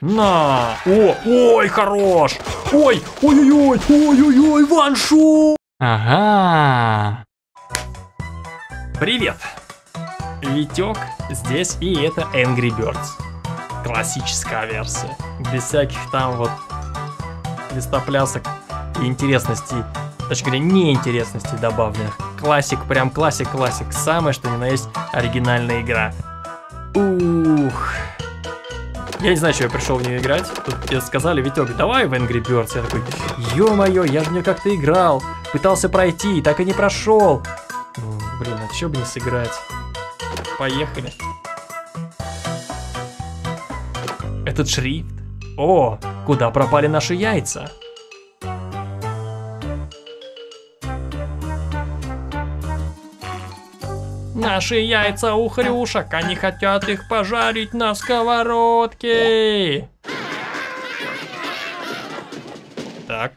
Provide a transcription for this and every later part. На! О! Ой, хорош! Ой! Ой-ой-ой! Ой-ой-ой! Ваншу! Ага! Привет! Витек здесь, и это Angry Birds. Классическая версия. Без всяких там вот листоплясок и интересностей. Точнее говоря, неинтересностей добавленных. Классик, прям классик. Самое, что ни на есть оригинальная игра. Ух! Я не знаю, что я пришел в нее играть. Тут мне сказали: Витек, давай в Angry Birds. Я такой: ё-моё, я же в нее как-то играл. Пытался пройти, так и не прошел. Блин, а чё бы не сыграть? Поехали. Этот шрифт. О, куда пропали наши яйца? Наши яйца у хрюшек, они хотят их пожарить на сковородке. Так.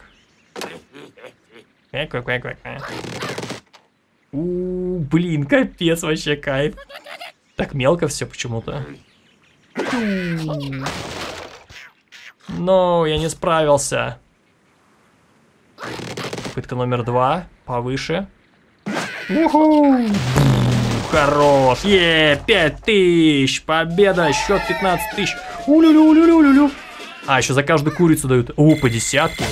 Блин, капец, вообще кайф. Так мелко все почему-то. Но я не справился. Попытка номер 2. Повыше. Хорош. 5000. Победа. Счет 15000. Улюлюлюлюлюлю. А, еще за каждую курицу дают. О, по десятке.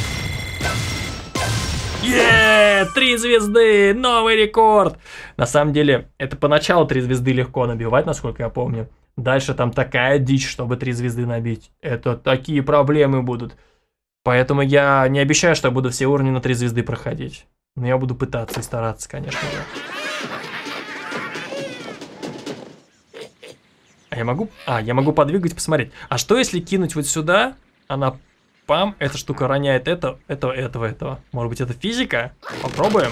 3 звезды. Новый рекорд. На самом деле, это поначалу 3 звезды легко набивать, насколько я помню. Дальше там такая дичь, чтобы 3 звезды набить. Это такие проблемы будут. Поэтому я не обещаю, что я буду все уровни на 3 звезды проходить. Но я буду пытаться и стараться, конечно же. А я могу... подвигать, посмотреть. А что если кинуть вот сюда? Она... Пам, эта штука роняет этого. Может быть, это физика? Попробуем.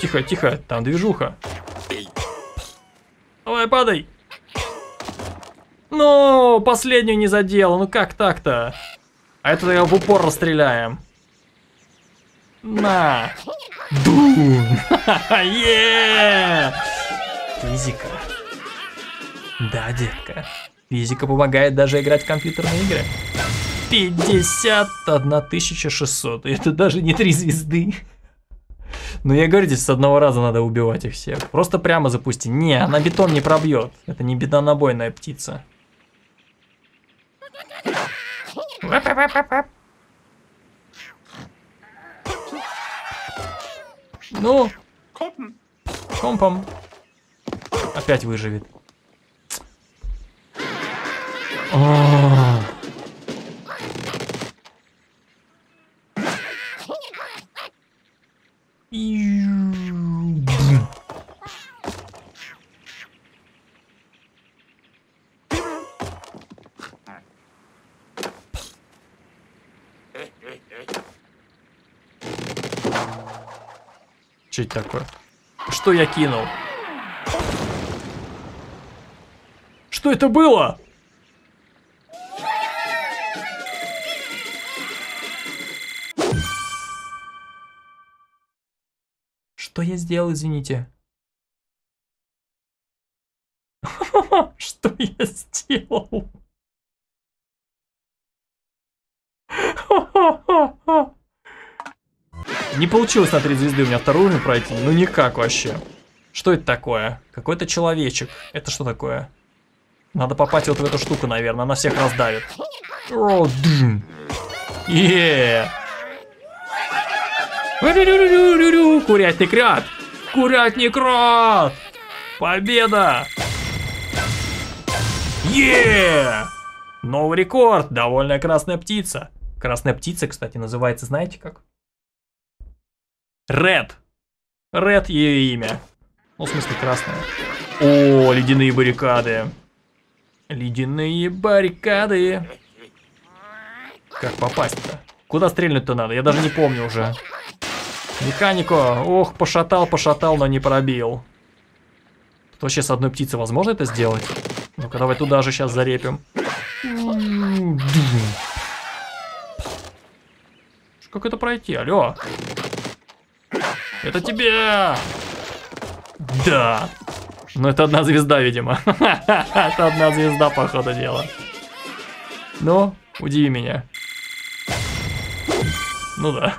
Тихо, тихо, там движуха. Давай, падай. Ну, последнюю не задела, ну как так-то? А это я в упор расстреляем. На. Дум. Физика. Да, детка. Физика помогает даже играть в компьютерные игры. 51600. Это даже не 3 звезды. Но я говорю, здесь с одного раза надо убивать их всех. Просто прямо запусти. Не, она бетон не пробьет. Это не бетонобойная птица. Ну. Компом. Опять выживет. Что это такое? Что я кинул? Что это было? Что я сделал, извините? Что я сделал? Не получилось на 3 звезды у меня второй уровень пройти. Ну никак вообще. Что это такое? Какой-то человечек. Это что такое? Надо попасть вот в эту штуку, наверное. Она всех раздавит. Курятник ряд! Курятник рад! Победа! Новый рекорд! Довольная красная птица. Красная птица, кстати, называется, знаете как? Ред. Ред ее имя. Ну, в смысле, красная. О, ледяные баррикады. Ледяные баррикады. Как попасть-то? Куда стрельнуть-то надо? Я даже не помню уже. Механику, ох, пошатал, но не пробил. Тут вообще с одной птицы возможно это сделать? Ну-ка, давай туда же сейчас зарепим. Как это пройти? Алло. Это тебе! Да. Ну, это одна звезда, видимо. Это одна звезда, по ходу дела. Ну, удиви меня. Ну да.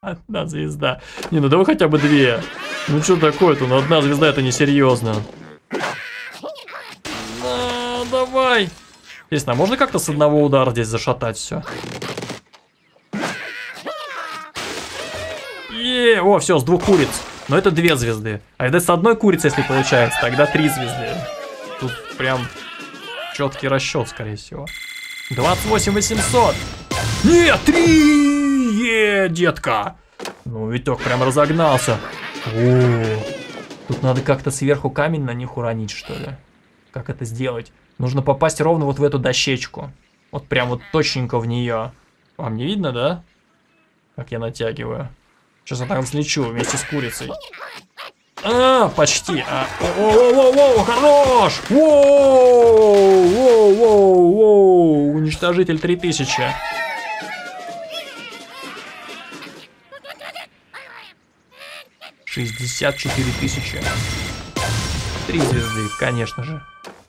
Одна звезда. Не, ну давай хотя бы две. Ну что такое-то? Ну одна звезда, это несерьезно. Да, давай. Интересно, а можно как-то с одного удара здесь зашатать все? Еее, о, все, с двух куриц. Но это две звезды. А это с одной курицы, если получается, тогда три звезды. Тут прям четкий расчет, скорее всего. 28 800. Нет, 3! Еее, детка. Ну, Витек прям разогнался. О, тут надо как-то сверху камень на них уронить, что ли. Как это сделать? Нужно попасть ровно вот в эту дощечку. Вот прям вот точненько в нее. Вам не видно, да? Как я натягиваю. Сейчас я там слечу вместе с курицей. А, почти. О, хорош! Воу! Уничтожитель 3000. $64 000. Три звезды, конечно же.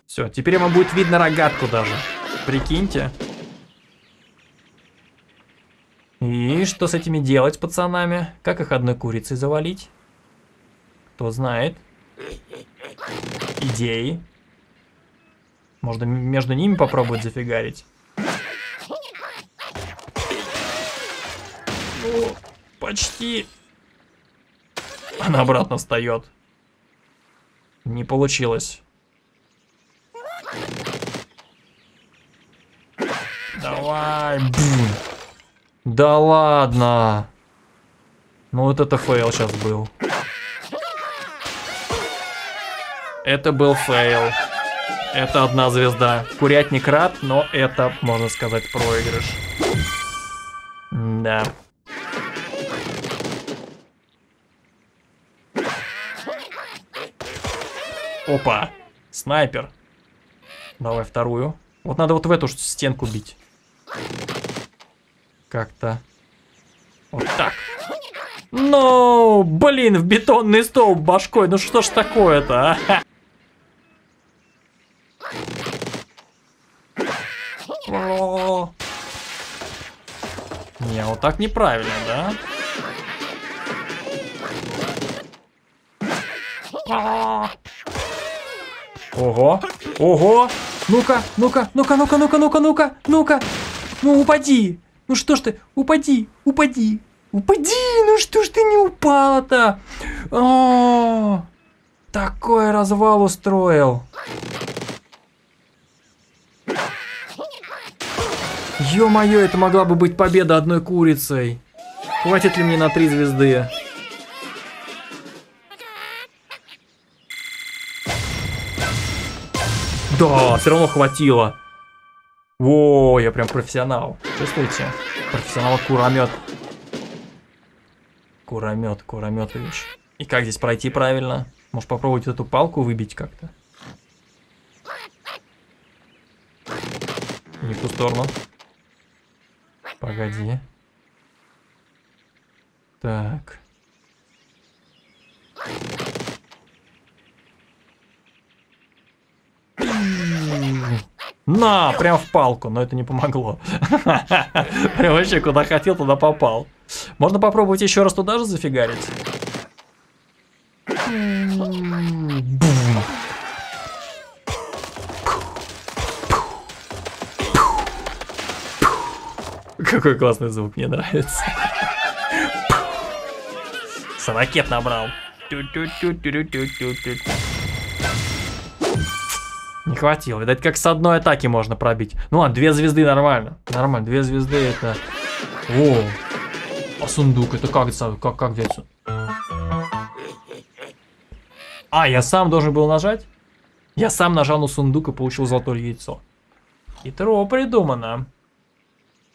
Все, теперь ему будет видно рогатку даже. Прикиньте. И что с этими делать, пацанами? Как их одной курицей завалить? Кто знает. Идеи. Можно между ними попробовать зафигарить. О, почти. Она обратно встает. Не получилось. Давай, бум. Да ладно. Ну вот это фейл сейчас был. Это был фейл. Это одна звезда. Курятник рад, но это, можно сказать, проигрыш. Да. Опа. Снайпер. Давай вторую. Вот надо вот в эту стенку бить. Как-то. Вот так. Ну, блин, в бетонный столб башкой. Ну что ж такое-то, а? О-о-о. Не, вот так неправильно, да? О-о-о. Ого, ого. Ну-ка, ну-ка, ну-ка, ну-ка, ну-ка, ну-ка, ну-ка, ну-ка. Ну, упади. Ну что ж ты, упади, упади, упади, ну что ж ты не упала-то? О, такой развал устроил. Ё-моё, это могла бы быть победа одной курицей. Хватит ли мне на три звезды? Да, все равно хватило. Воу, я прям профессионал. Чувствуете? Профессионал куромет. Куромет, курометович. И как здесь пройти правильно? Может попробовать эту палку выбить как-то? Не в ту сторону. Погоди. Так. На, прям в палку, но это не помогло. Прям вообще куда хотел, туда попал. Можно попробовать еще раз туда же зафигарить? Какой классный звук, мне нравится. С ракет набрал. Не хватило. Видать, как с одной атаки можно пробить. Ну ладно, две звезды нормально. Нормально, две звезды это... О! А сундук, это как взять сундук? А, я сам должен был нажать? Я сам нажал на сундук и получил золотое яйцо. Хитро придумано.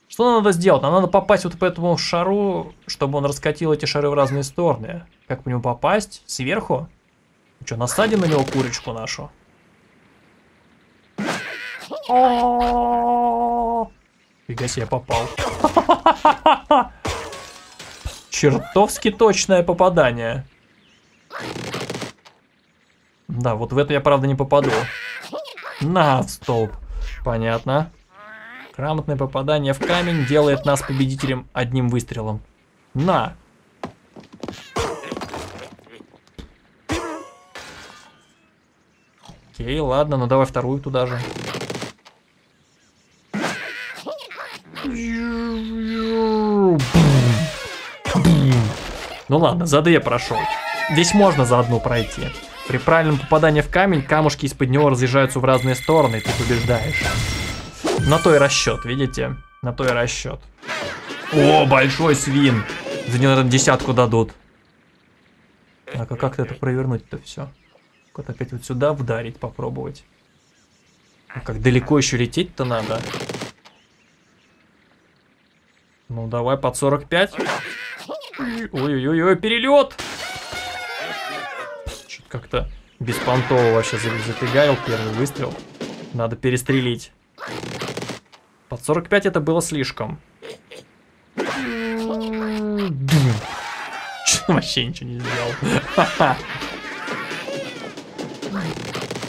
Что нам надо сделать? Нам надо попасть вот по этому шару, чтобы он раскатил эти шары в разные стороны. Как по нему попасть? Сверху? Ну что, насадим на него курочку нашу? Фига себе, я попал. Чертовски точное попадание. Да, вот в эту я, правда, не попаду. На, в столб. Понятно. Грамотное попадание в камень делает нас победителем одним выстрелом. На. Окей, ладно, ну давай вторую туда же. Ну ладно, за две прошел. Здесь можно за одну пройти. При правильном попадании в камень камушки из-под него разъезжаются в разные стороны, и ты побеждаешь. На то и расчет, видите? На то и расчет. О, большой свин! За него, наверное, 10 дадут. Так, а как-то это провернуть-то все? Вот опять вот сюда вдарить, попробовать. А как далеко еще лететь-то надо? Ну, давай под 45. Ой-ой-ой, перелет! Чуть как-то беспонтово вообще запигарил первый выстрел. Надо перестрелить. Под 45 это было слишком. Вообще ничего не сделал.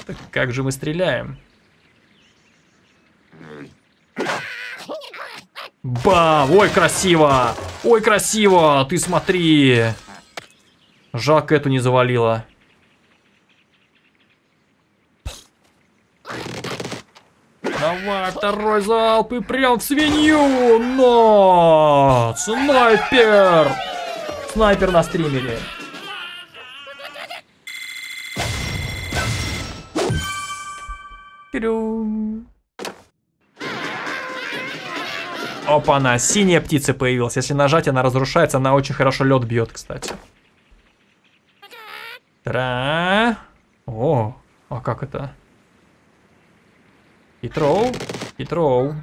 Так как же мы стреляем? Бам! Ой, красиво! Ой, красиво! Ты смотри! Жалко, эту не завалило. Давай, второй залп и прям в свинью! Но! Снайпер! Снайпер на стримере. Опа, она, синяя птица появилась. Если нажать, она разрушается, она очень хорошо лед бьет, кстати. Тра. О, а как это? Хитроу, хитроу.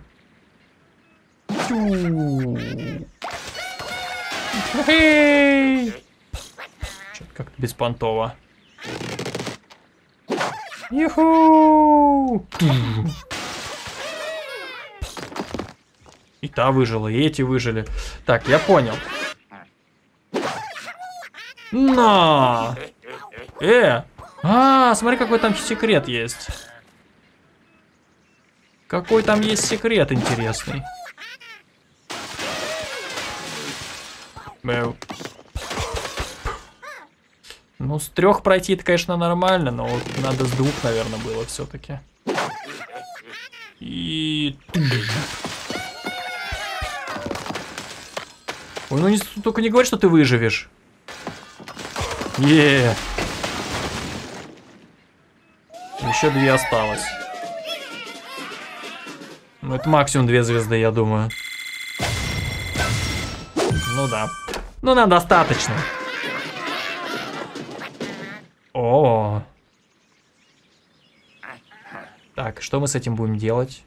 Что-то как-то беспонтово. Юху! И та выжила, и эти выжили. Так, я понял. На! Смотри, какой там секрет есть. Какой там есть секрет интересный. Мэу. Ну, с 3 пройти это, конечно, нормально, но вот надо с 2, наверное, было все-таки. И... Ой, ну не, только не говори, что ты выживешь. Еее. Еще 2 осталось. Ну, это максимум 2 звезды, я думаю. Ну да. Ну, нам достаточно. О. Так, что мы с этим будем делать?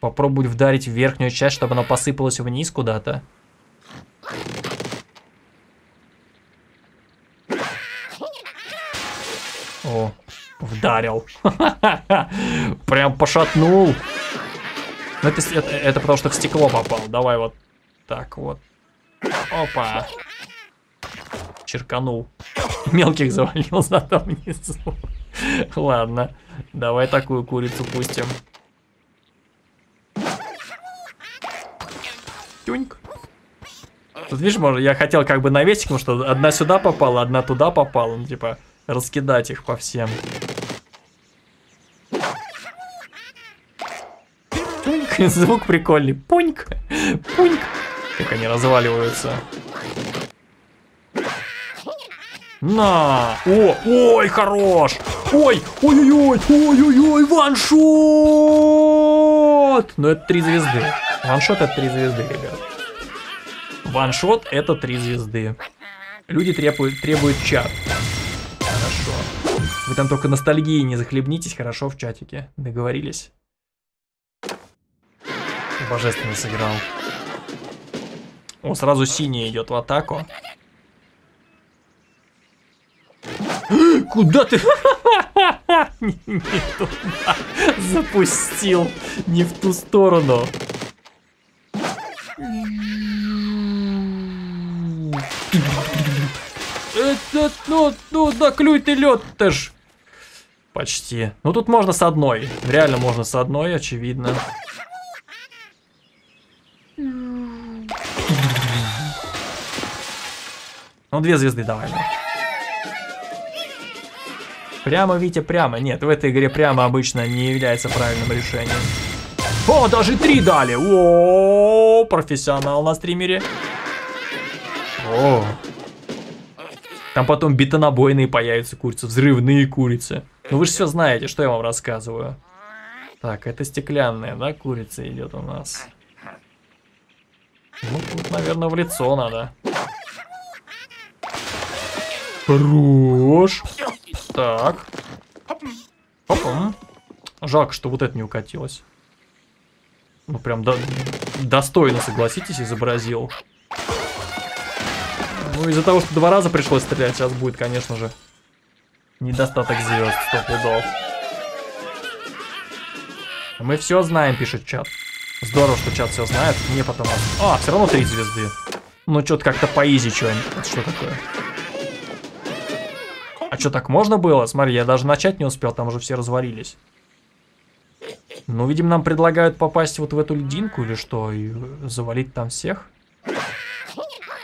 Попробовать вдарить в верхнюю часть, чтобы она посыпалась вниз куда-то. О, вдарил. Прям пошатнул. Но это потому, что в стекло попал. Давай вот так вот. Опа. Черканул. Мелких завалил зато внизу. Ладно, давай такую курицу пустим. Тюньк. Тут видишь, может, я хотел как бы навесить, потому что одна сюда попала, одна туда попала. Ну, типа, раскидать их по всем. Тюньк. Звук прикольный. Пуньк. Пуньк. Как они разваливаются. На! О! Ой, хорош! Ой! Ой-ой-ой! Ой-ой-ой! Ваншот! Но это 3 звезды. Ваншот — это 3 звезды, ребят. Ваншот — это 3 звезды. Люди требуют чат. Хорошо. Вы там только ностальгии не захлебнитесь, хорошо, в чатике. Договорились? Божественно сыграл. О, сразу синий идет в атаку. Куда ты? Не туда. Запустил. Не в ту сторону. Ну, да клюй ты лед-то ж. Почти. Ну тут можно с одной. Реально можно с одной, очевидно. Ну, 2 звезды давай. Прямо, Витя, прямо. Нет, в этой игре прямо обычно не является правильным решением. О, даже 3 дали! О, профессионал на стримере. О. Там потом бетонобойные появятся курицы, взрывные курицы. Ну вы же все знаете, что я вам рассказываю. Так, это стеклянная, да, курица идет у нас. Ну, тут, наверное, в лицо надо. Хорош. Так. Опа. Жалко, что вот это не укатилось. Ну, прям достойно, согласитесь, изобразил. Ну, из-за того, что 2 раза пришлось стрелять, сейчас будет, конечно же, недостаток звезд, 100 пудов. Мы все знаем, пишет чат. Здорово, что чат все знает. Мне потом... А, все равно 3 звезды. Ну, что-то как-то поизи что-нибудь. Это что такое? А что, так можно было? Смотри, я даже начать не успел, там уже все разварились. Ну, видимо, нам предлагают попасть вот в эту льдинку или что, и завалить там всех.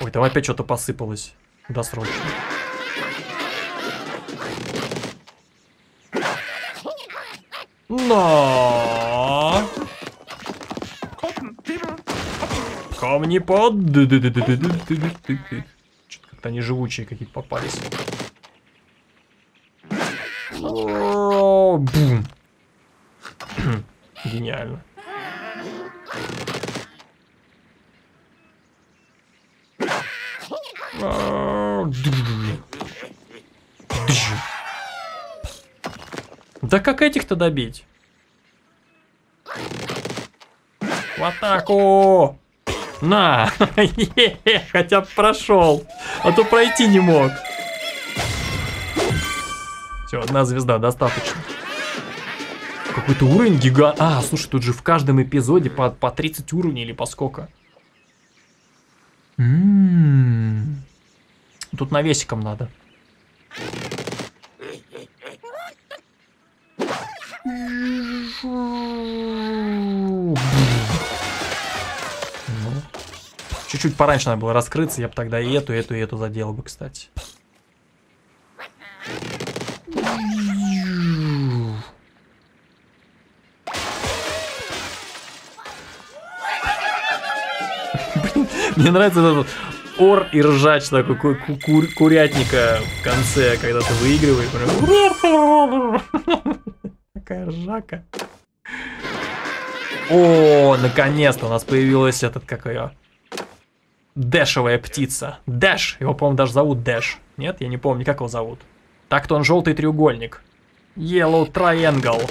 Ой, там опять что-то посыпалось. Досрочно. Но! Камни под... Что-то как-то они живучие какие-то попались. Бум. Гениально. Да как этих-то добить? В атаку! На! Хотя бы прошел. А то пройти не мог. Все, 1 звезда, достаточно. Какой-то уровень гигант. А, слушай, тут же в каждом эпизоде по 30 уровней или по сколько? Тут навесиком надо. Чуть-чуть пораньше надо было раскрыться, я бы тогда и эту заделал бы, кстати. Мне нравится этот ор и ржач такой курятника в конце, когда ты выигрываешь. Прям... Такая ржака. О, наконец-то у нас появилась этот, как ее, дэшевая птица. Дэш. Его, по-моему, даже зовут Дэш. Нет, я не помню, как его зовут. Так-то он желтый треугольник. Yellow triangle.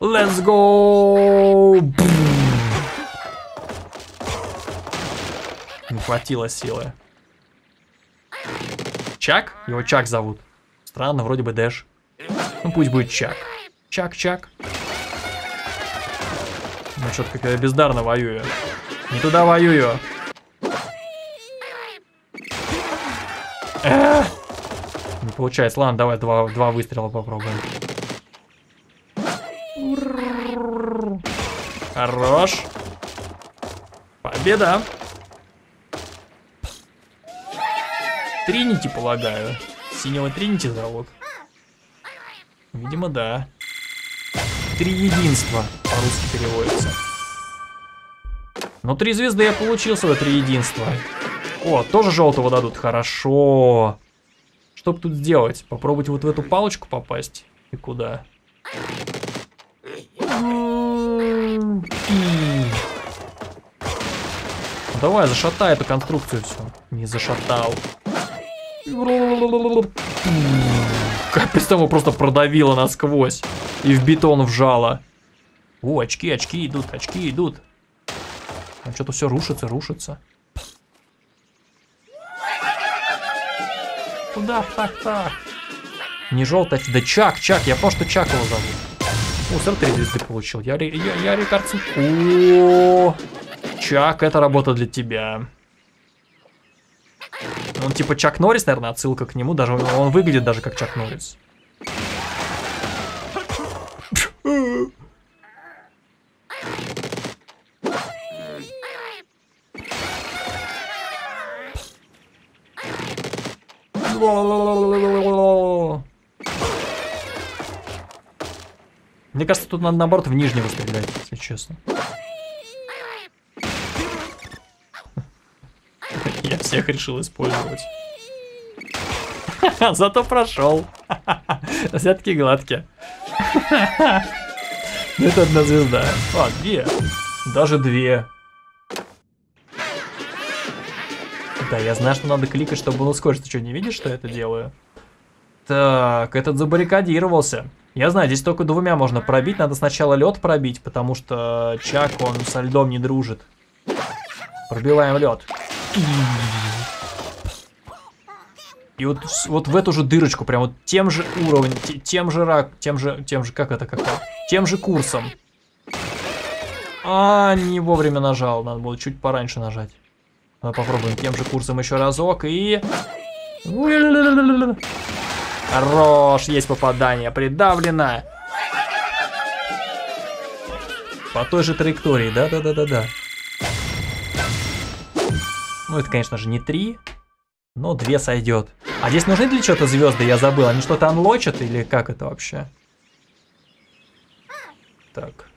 Let's go! Бум! Не хватило силы. Чак? Его Чак зовут. Странно, вроде бы Дэш. Ну пусть будет Чак. Чак-Чак. Ну что-то как я бездарно воюю. Не туда воюю. Не получается. Ладно, давай 2 выстрела попробуем. Хорош. Победа. Тринити, полагаю. Синего Тринити зовут. Видимо, да. 3 единства по-русски переводится. Но 3 звезды я получил свое 3 единства. О, тоже желтого дадут. Хорошо. Что бы тут сделать? Попробовать вот в эту палочку попасть? И куда? Давай, зашатай эту конструкцию все. Не зашатал. Капец, того просто продавило насквозь и в бетон вжало. О, очки, очки идут, очки идут. Там что-то все рушится, рушится. Куда, так. Не желтый, да Чак, я помню, что Чак его зовут. О, 3 звезды получил. Я рекордсмен. О, Чак, это работа для тебя. Он типа Чак Норрис, наверное, отсылка к нему. Даже он выглядит даже как Чак Норрис. Мне кажется, тут надо наоборот в нижнего стрелять, если честно. Я всех решил использовать. Зато прошел. Взятки гладкие. Это одна звезда. А, две. Даже две. Да, я знаю, что надо кликать, чтобы он ускорился. Ты что, не видишь, что я это делаю? Так, этот забаррикадировался. Я знаю, здесь только двумя можно пробить. Надо сначала лед пробить, потому что Чак, он со льдом не дружит. Пробиваем лед. И вот в эту же дырочку, прям вот тем же уровнем, тем же курсом. А, не вовремя нажал, надо было чуть пораньше нажать. Попробуем тем же курсом еще разок и... Хорош, есть попадание, придавлено. По той же траектории, да-да-да-да-да. Ну это, конечно же, не 3, но 2 сойдет. А здесь нужны для чего-то звезды, я забыл. Они что-то анлочат или как это вообще? Так.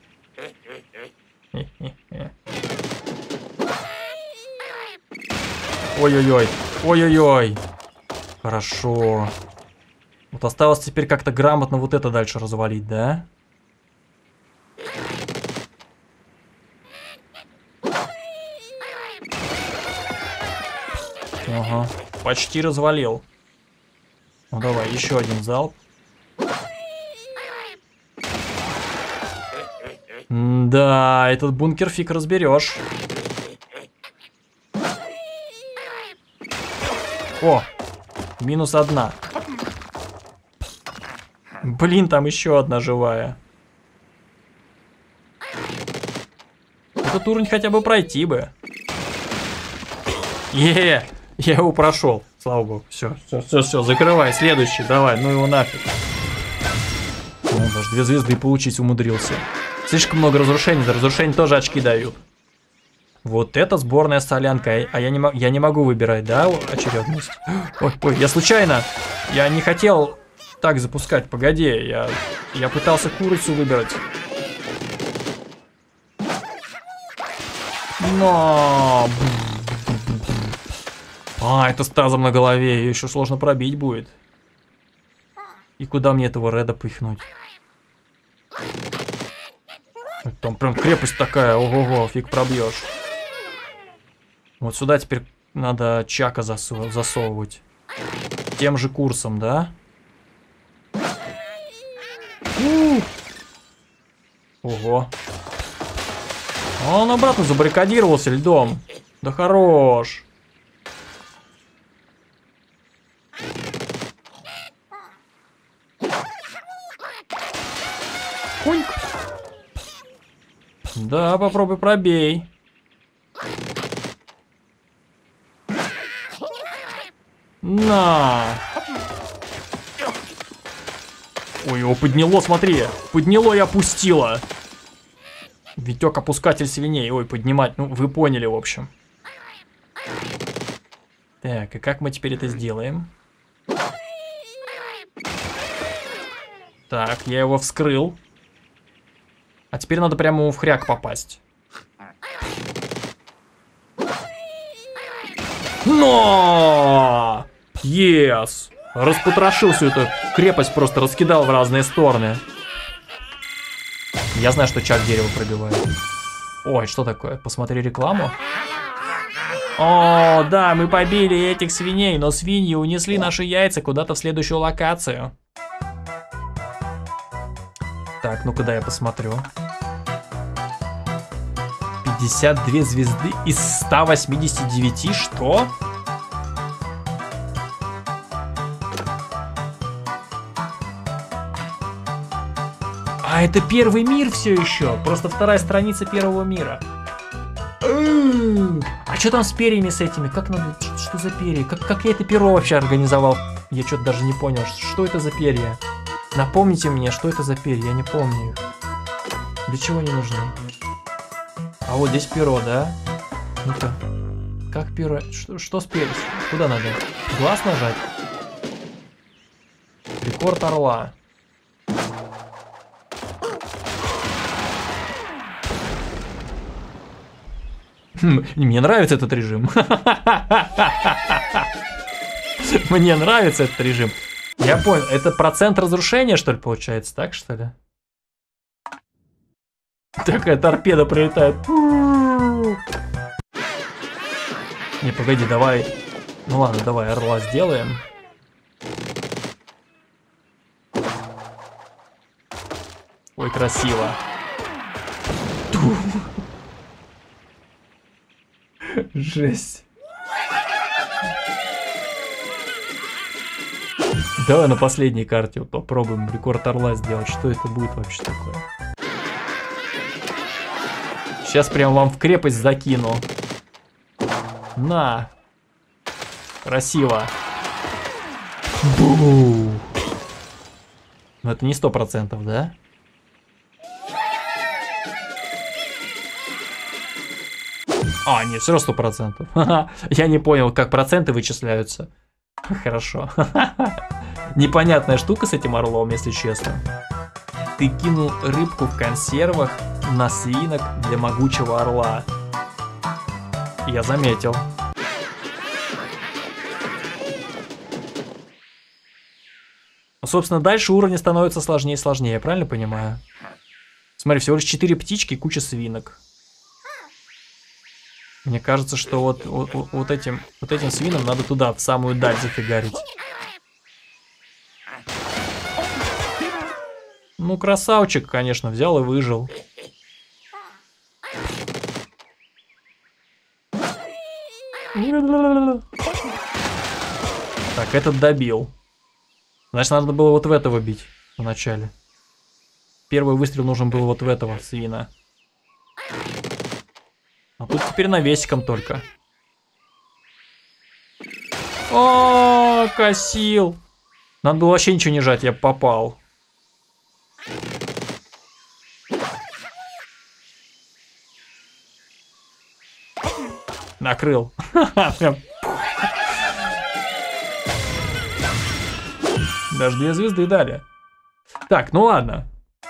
Ой-ой-ой, ой-ой-ой. Хорошо. Вот осталось теперь как-то грамотно вот это дальше развалить, да? Ага, почти развалил. Ну давай, еще один залп. Да, этот бункер фиг разберешь. О, минус одна. Блин, там еще одна живая. Этот уровень хотя бы пройти бы. Е-е-е, я его прошел, слава богу. Все, все, все, все, закрывай, следующий, давай, ну его нафиг. Он даже 2 звезды получить умудрился. Слишком много разрушений, за разрушение тоже очки дают. Вот это сборная солянка, а я не могу выбирать, да, очередность? Ой, ой, я случайно, я не хотел... Так, запускать, погоди, я пытался курицу выбрать. Но... А, это с тазом на голове, ее еще сложно пробить будет. И куда мне этого Реда пихнуть? Там прям крепость такая, ого-го, фиг пробьешь. Вот сюда теперь надо Чака засовывать. Тем же курсом, да? Ого. Он обратно забаррикадировался льдом. Да хорош. Хуньк. Да, попробуй пробей. На. Ой, его подняло, смотри. Подняло и опустило. Витек опускатель свиней. Ой, поднимать. Ну, вы поняли, в общем. Так, и как мы теперь это сделаем? Так, я его вскрыл. А теперь надо прямо ему в хряк попасть. Но! Yes! Распотрошил всю эту крепость, просто раскидал в разные стороны. Я знаю, что Чак дерево пробивает. Ой, что такое? Посмотри рекламу. О, да, мы побили этих свиней, но свиньи унесли наши яйца куда-то в следующую локацию. Так, ну-ка, дай я посмотрю. 52 звезды из 189, что? А это первый мир все еще. Просто вторая страница первого мира. А что там с перьями с этими? Как надо... Что за перья? Как я это перо вообще организовал? Я что-то даже не понял. Что это за перья? Напомните мне, что это за перья? Я не помню их. Для чего они нужны? А вот здесь перо, да? Ну-ка. Как перо? Что с пером? Куда надо? Глаз нажать? Рекорд орла. Мне нравится этот режим. Мне нравится этот режим. Я понял, это процент разрушения, что ли, получается? Так, что ли? Такая торпеда прилетает. Не, погоди, давай. Ну ладно, давай орла сделаем. Ой, красиво. Жесть. Давай на последней карте вот попробуем рекорд орла сделать. Что это будет вообще такое? Сейчас прям вам в крепость закину. На. Красиво. Бу. Но это не 100%, да? А, нет, все равно 100%. Я не понял, как проценты вычисляются. Хорошо. Непонятная штука с этим орлом, если честно. Ты кинул рыбку в консервах на свинок для могучего орла. Я заметил. Собственно, дальше уровни становятся сложнее и сложнее, я правильно понимаю? Смотри, всего лишь 4 птички и куча свинок. Мне кажется, что вот этим свинам надо туда, в самую даль зафигарить. Ну, красавчик, конечно, взял и выжил. Так, этот добил. Значит, надо было вот в этого бить вначале. Первый выстрел нужен был вот в этого свина. А тут теперь навесиком только. О, косил. Надо было вообще ничего не жать, я попал. Накрыл. Даже 2 звезды дали. Так, ну ладно.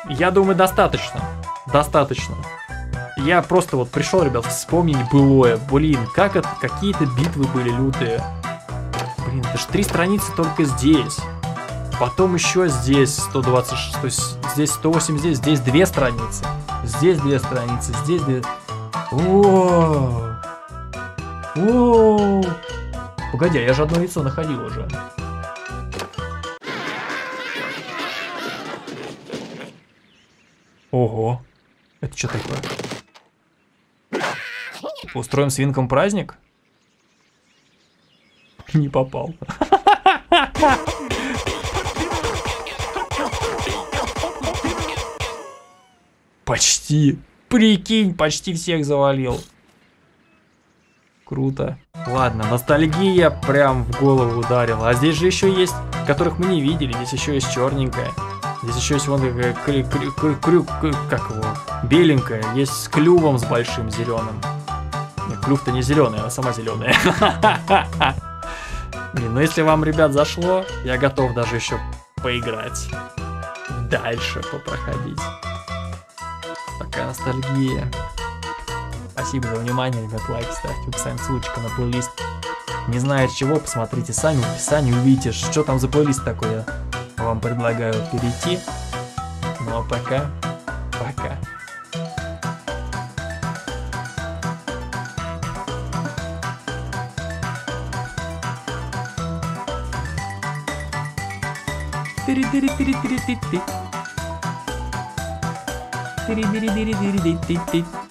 Я думаю, достаточно. Достаточно. Я просто вот пришел, ребят, вспомнить былое. Блин, как это, какие-то битвы были лютые. Блин, это ж 3 страницы только здесь. Потом еще здесь 126, здесь 180, здесь 2 страницы. Здесь 2 страницы, здесь 2... О-о-о! О-о-о! Погоди, я же одно яйцо находил уже. Ого! Это что такое? Устроим свинкам праздник? Не попал. Почти. Прикинь, почти всех завалил. Круто. Ладно, ностальгия прям в голову ударила. А здесь же еще есть, которых мы не видели. Здесь еще есть черненькая. Здесь еще есть вон такая крюк, как его, беленькая. Есть с клювом, с большим, зеленым. Клюв-то не зеленый, она сама зеленая. Блин, ну если вам, ребят, зашло, я готов даже еще поиграть. Дальше попроходить. Такая ностальгия. Спасибо за внимание, ребят, лайк ставьте, в описании ссылочка на плейлист. Не знаю от чего, посмотрите сами, в описании увидите, что там за плейлист такой. Я вам предлагаю перейти. Ну а пока, пока. Tiri tiri tiri tiri tiri tiri tiri tiri tiri tiri tiri tiri.